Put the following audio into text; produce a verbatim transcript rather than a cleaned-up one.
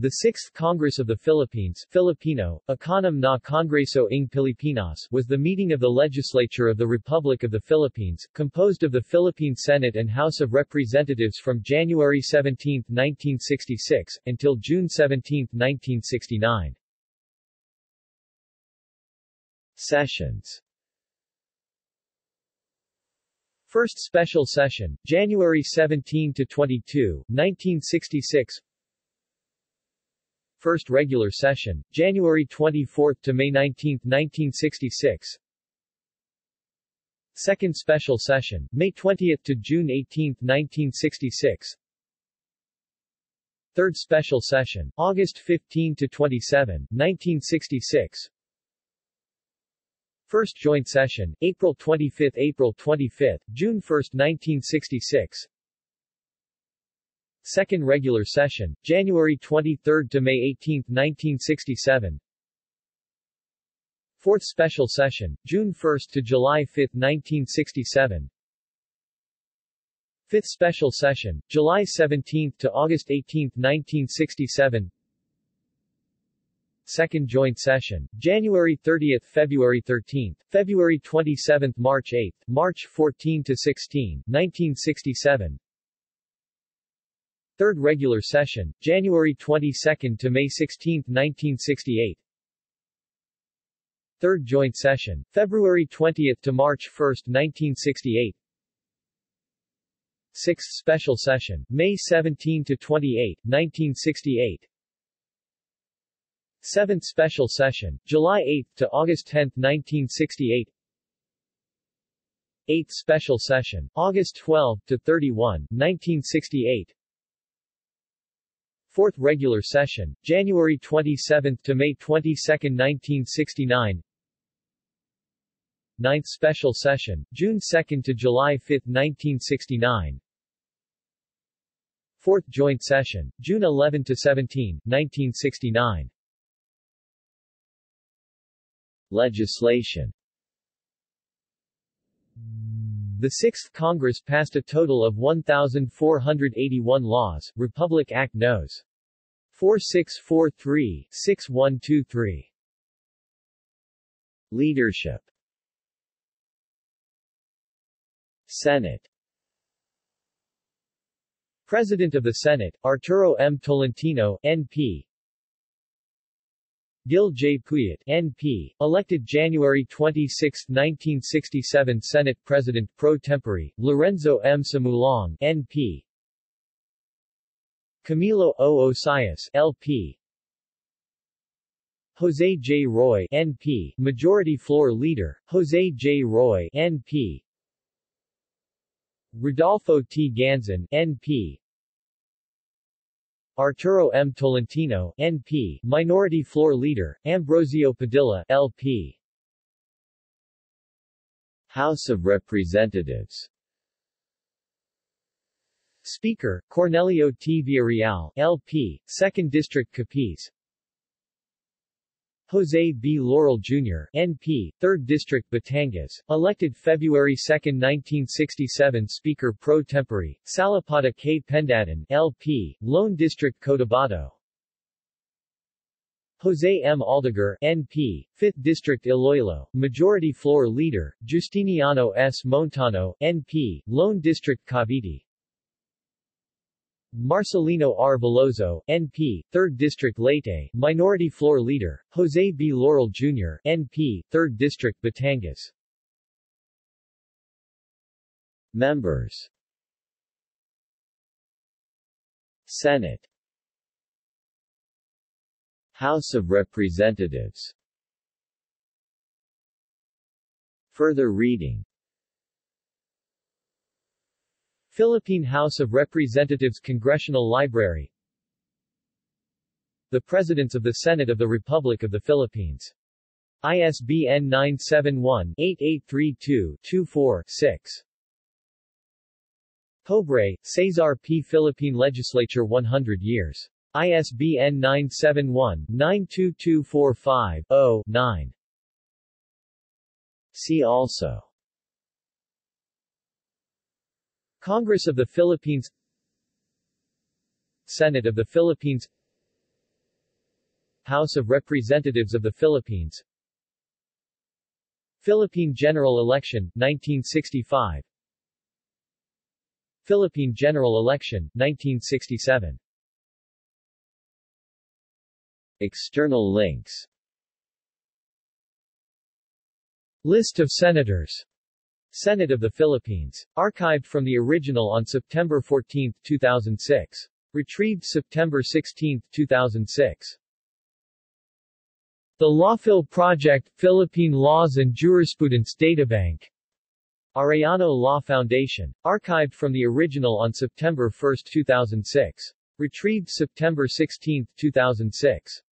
The sixth Congress of the Philippines Filipino, Ikaanim na Kongreso ng Pilipinas was the meeting of the Legislature of the Republic of the Philippines, composed of the Philippine Senate and House of Representatives from January seventeenth nineteen sixty-six, until June seventeenth nineteen sixty-nine. Sessions. First Special Session, January seventeenth to twenty-second nineteen sixty-six. First Regular Session, January twenty-fourth to May nineteenth nineteen sixty-six. Second Special Session, May twentieth to June eighteenth nineteen sixty-six. Third Special Session, August fifteenth to twenty-seventh nineteen sixty-six. First Joint Session, April twenty-fifth to June first nineteen sixty-six. Second Regular Session, January twenty-third to May eighteenth nineteen sixty-seven. Fourth Special Session, June first to July fifth nineteen sixty-seven. Fifth Special Session, July seventeenth to August eighteenth nineteen sixty-seven. Second Joint Session, January thirtieth to February thirteenth, February twenty-seventh to March eighth, March fourteenth to sixteenth nineteen sixty-seven. Third Regular Session, January twenty-second to May sixteenth nineteen sixty-eight. Third Joint Session, February twentieth to March first nineteen sixty-eight. Sixth Special Session, May seventeenth to twenty-eighth nineteen sixty-eight. Seventh Special Session, July eighth to August tenth nineteen sixty-eight. Eighth Special Session, August twelfth to thirty-first nineteen sixty-eight. Fourth Regular Session, January twenty-seventh to May twenty-second nineteen sixty-nine. Ninth Special Session, June second to July fifth nineteen sixty-nine. Fourth Joint Session, June eleventh to seventeenth nineteen sixty-nine. Legislation. The sixth Congress passed a total of one thousand four hundred eighty-one laws, Republic Act Nos. forty-six forty-three to sixty-one twenty-three. Leadership. Senate. President of the Senate, Arturo M. Tolentino, N P Gil J. Puyat, N P, elected January twenty-sixth nineteen sixty-seven. Senate President pro tempore, Lorenzo M. Simulong, N P Camilo O. Osias, L P Jose J. Roy, N P, Majority Floor Leader, Jose J. Roy, N P Rodolfo T. Ganzon, N P Arturo M. Tolentino, N P, Minority Floor Leader, Ambrosio Padilla, L P House of Representatives. Speaker, Cornelio T. Villarreal, L P, second District Capiz. Jose B. Laurel, Junior, N P, third District Batangas, elected February second nineteen sixty-seven. Speaker pro tempore, Salipada K. Pendatun, L P, lone District Cotabato. Jose M. Aldegar, N P, fifth District Iloilo, Majority Floor Leader, Justiniano S. Montano, N P, lone District Cavite. Marcelino R. Veloso, N P, third District Leyte, Minority Floor Leader, Jose B. Laurel, Junior, N P, third District Batangas. Members. Senate. House of Representatives. Further reading. Philippine House of Representatives Congressional Library. The Presidents of the Senate of the Republic of the Philippines. I S B N nine seven one, eight eight three two, two four, six. Pobre, Cesar P. Philippine Legislature one hundred years. I S B N nine seven one, nine two two four five, zero, nine. See also: Congress of the Philippines, Senate of the Philippines, House of Representatives of the Philippines. Philippine General Election, nineteen sixty-five. Philippine General Election, nineteen sixty-seven. External links. List of Senators. Senate of the Philippines. Archived from the original on September fourteenth, two thousand six. Retrieved September sixteenth, two thousand six. The Lawphil Project, Philippine Laws and Jurisprudence Databank. Arellano Law Foundation. Archived from the original on September first, two thousand six. Retrieved September sixteenth, two thousand six.